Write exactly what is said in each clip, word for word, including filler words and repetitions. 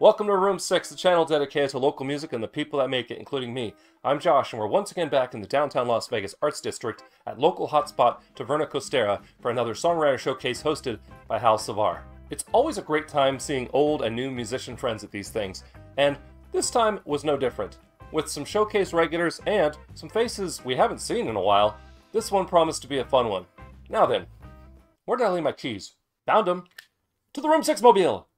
Welcome to Room six, the channel dedicated to local music and the people that make it, including me. I'm Josh, and we're once again back in the downtown Las Vegas Arts District at local hotspot Taverna Costera for another songwriter showcase hosted by Hal Savar. It's always a great time seeing old and new musician friends at these things, and this time was no different. With some showcase regulars and some faces we haven't seen in a while, this one promised to be a fun one. Now then, where did I leave my keys? Found them! To the Room six mobile!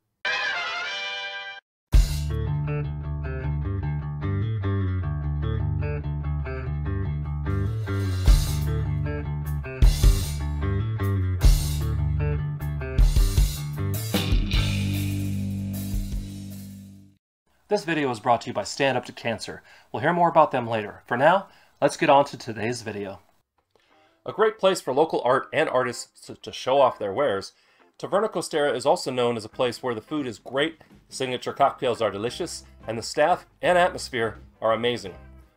This video is brought to you by Stand Up To Cancer. We'll hear more about them later. For now, let's get on to today's video. A great place for local art and artists to show off their wares, Taverna Costera is also known as a place where the food is great, signature cocktails are delicious, and the staff and atmosphere are amazing.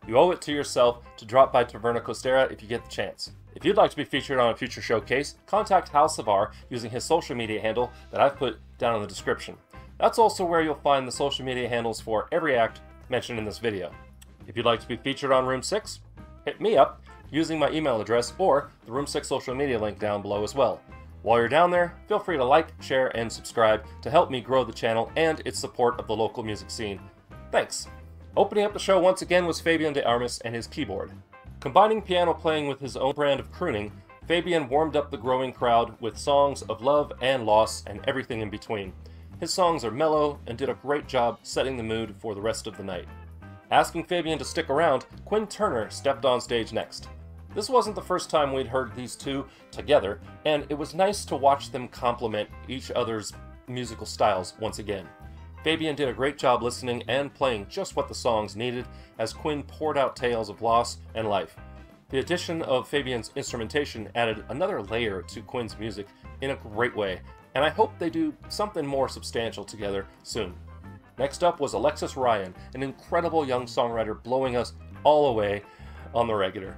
You owe it to yourself to drop by Taverna Costera if you get the chance. If you'd like to be featured on a future showcase, contact Hal Savar using his social media handle that I've put down in the description. That's also where you'll find the social media handles for every act mentioned in this video. If you'd like to be featured on Room six, hit me up using my email address or the Room six social media link down below as well. While you're down there, feel free to like, share, and subscribe to help me grow the channel and its support of the local music scene. Thanks! Opening up the show once again was Fabian de Armas and his keyboard. Combining piano playing with his own brand of crooning, Fabian warmed up the growing crowd with songs of love and loss and everything in between. His songs are mellow and did a great job setting the mood for the rest of the night. Asking Fabian to stick around, Quinn Turner stepped on stage next. This wasn't the first time we'd heard these two together, and it was nice to watch them complement each other's musical styles once again. Fabian did a great job listening and playing just what the songs needed as Quinn poured out tales of loss and life. The addition of Fabian's instrumentation added another layer to Quinn's music in a great way, and I hope they do something more substantial together soon. Next up was Alexis Ryan, an incredible young songwriter blowing us all away on the regular.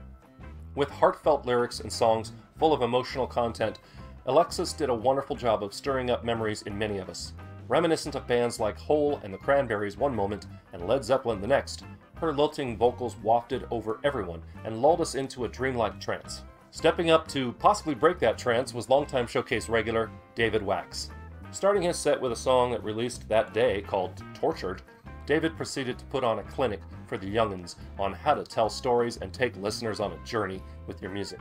With heartfelt lyrics and songs full of emotional content, Alexis did a wonderful job of stirring up memories in many of us. Reminiscent of bands like Hole and the Cranberries one moment and Led Zeppelin the next, her lilting vocals wafted over everyone and lulled us into a dreamlike trance. Stepping up to possibly break that trance was longtime showcase regular David Wachs. Starting his set with a song that released that day called Tortured, David proceeded to put on a clinic for the young'uns on how to tell stories and take listeners on a journey with your music.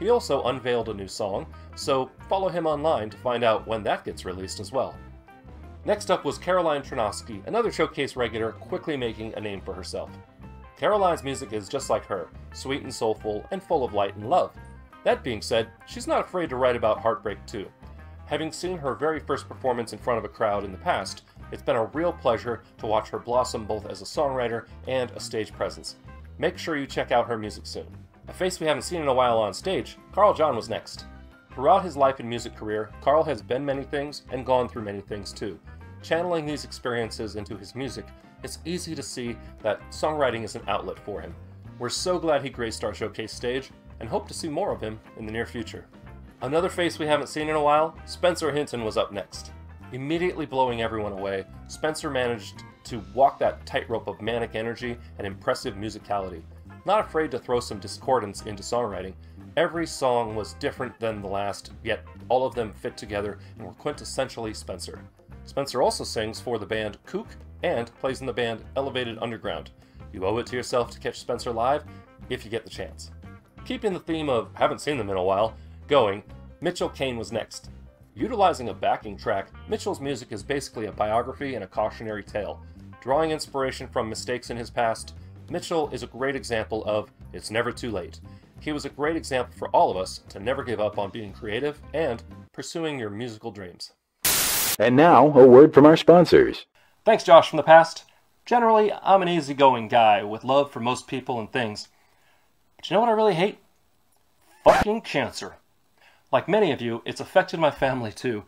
He also unveiled a new song, so follow him online to find out when that gets released as well. Next up was Caroline Trunoske, another showcase regular quickly making a name for herself. Caroline's music is just like her, sweet and soulful and full of light and love. That being said, she's not afraid to write about heartbreak too. Having seen her very first performance in front of a crowd in the past, it's been a real pleasure to watch her blossom both as a songwriter and a stage presence. Make sure you check out her music soon. A face we haven't seen in a while on stage, Carl John was next. Throughout his life and music career, Carl has been many things and gone through many things too. Channeling these experiences into his music, it's easy to see that songwriting is an outlet for him. We're so glad he graced our showcase stage and hope to see more of him in the near future. Another face we haven't seen in a while, Spencer Hinton was up next. Immediately blowing everyone away, Spencer managed to walk that tightrope of manic energy and impressive musicality. Not afraid to throw some discordance into songwriting, every song was different than the last, yet all of them fit together and were quintessentially Spencer. Spencer also sings for the band Kook and plays in the band Elevated Underground. You owe it to yourself to catch Spencer live if you get the chance. Keeping the theme of haven't seen them in a while going, Mitchell Kane was next. Utilizing a backing track, Mitchell's music is basically a biography and a cautionary tale. Drawing inspiration from mistakes in his past, Mitchell is a great example of it's never too late. He was a great example for all of us to never give up on being creative and pursuing your musical dreams. And now, a word from our sponsors. Thanks, Josh from the past. Generally, I'm an easygoing guy with love for most people and things. But you know what I really hate? Fucking cancer. Like many of you, it's affected my family too,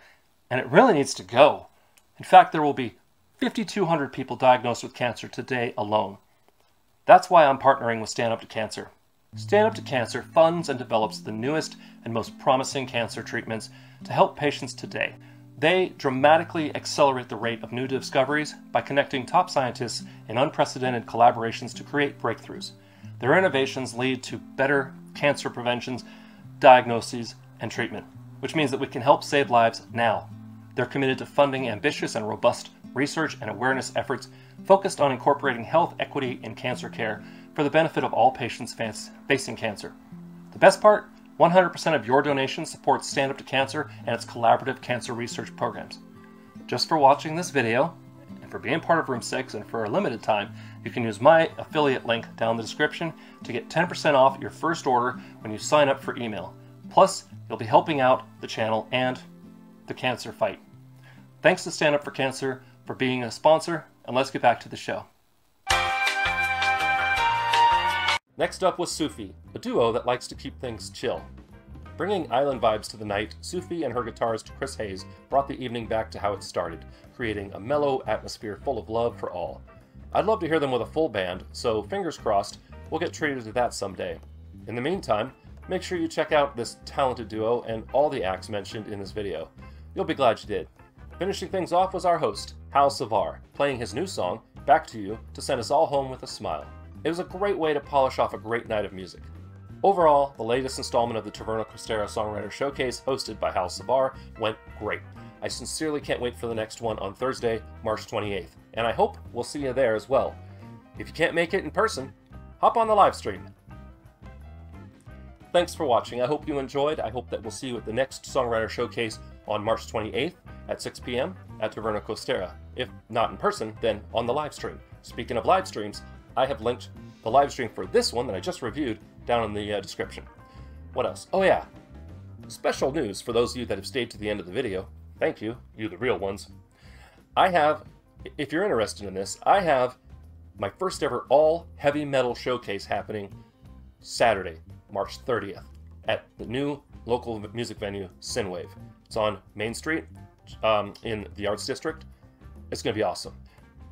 and it really needs to go. In fact, there will be fifty-two hundred people diagnosed with cancer today alone. That's why I'm partnering with Stand Up To Cancer. Stand Up To Cancer funds and develops the newest and most promising cancer treatments to help patients today. They dramatically accelerate the rate of new discoveries by connecting top scientists in unprecedented collaborations to create breakthroughs. Their innovations lead to better cancer preventions, diagnoses, and treatment, which means that we can help save lives now. They're committed to funding ambitious and robust research and awareness efforts focused on incorporating health equity in cancer care for the benefit of all patients facing cancer. The best part? one hundred percent of your donation supports Stand Up To Cancer and its collaborative cancer research programs. Just for watching this video, and for being part of Room six, and for a limited time, you can use my affiliate link down in the description to get ten percent off your first order when you sign up for email. Plus, you'll be helping out the channel and the cancer fight. Thanks to Stand Up For Cancer for being a sponsor, and let's get back to the show. Next up was Sufi, a duo that likes to keep things chill. Bringing island vibes to the night, Sufi and her guitarist Chris Hayes brought the evening back to how it started, creating a mellow atmosphere full of love for all. I'd love to hear them with a full band, so fingers crossed, we'll get treated to that someday. In the meantime, make sure you check out this talented duo and all the acts mentioned in this video. You'll be glad you did. Finishing things off was our host, Hal Savar, playing his new song, Back To You, to send us all home with a smile. It was a great way to polish off a great night of music. Overall, the latest installment of the Taverna Costera Songwriter Showcase, hosted by Hal Savar, went great. I sincerely can't wait for the next one on Thursday, March twenty-eighth, and I hope we'll see you there as well. If you can't make it in person, hop on the live stream. Thanks for watching. I hope you enjoyed. I hope that we'll see you at the next Songwriter Showcase on March twenty-eighth at six p m at Taverna Costera. If not in person, then on the live stream. Speaking of live streams, I have linked the live stream for this one that I just reviewed down in the uh, description. What else? Oh yeah, special news for those of you that have stayed to the end of the video. Thank you, you the real ones. I have, if you're interested in this, I have my first ever all heavy metal showcase happening Saturday, March thirtieth at the new local music venue, Sinwave. It's on Main Street um, in the Arts District. It's gonna be awesome.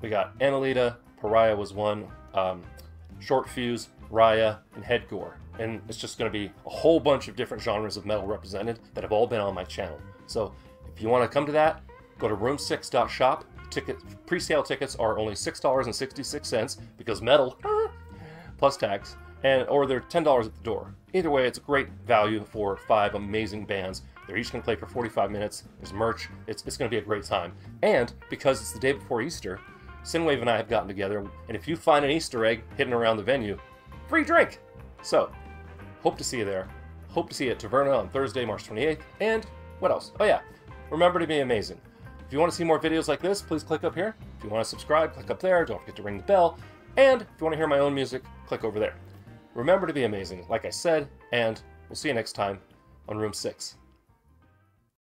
We got Annalita, Pariah was one, Um, Short Fuse, Raya, and Headgore. And it's just going to be a whole bunch of different genres of metal represented that have all been on my channel. So if you want to come to that, go to room six dot shop. Ticket, pre-sale tickets are only six dollars and sixty-six cents because metal, plus tax, and or they're ten dollars at the door. Either way, it's a great value for five amazing bands. They're each going to play for forty-five minutes. There's merch. It's, it's going to be a great time. And because it's the day before Easter, Sinwave and I have gotten together, and if you find an Easter egg hidden around the venue, free drink! So, hope to see you there. Hope to see you at Taverna on Thursday, March twenty-eighth, and what else? Oh yeah, remember to be amazing. If you want to see more videos like this, please click up here. If you want to subscribe, click up there. Don't forget to ring the bell. And if you want to hear my own music, click over there. Remember to be amazing, like I said, and we'll see you next time on Room six.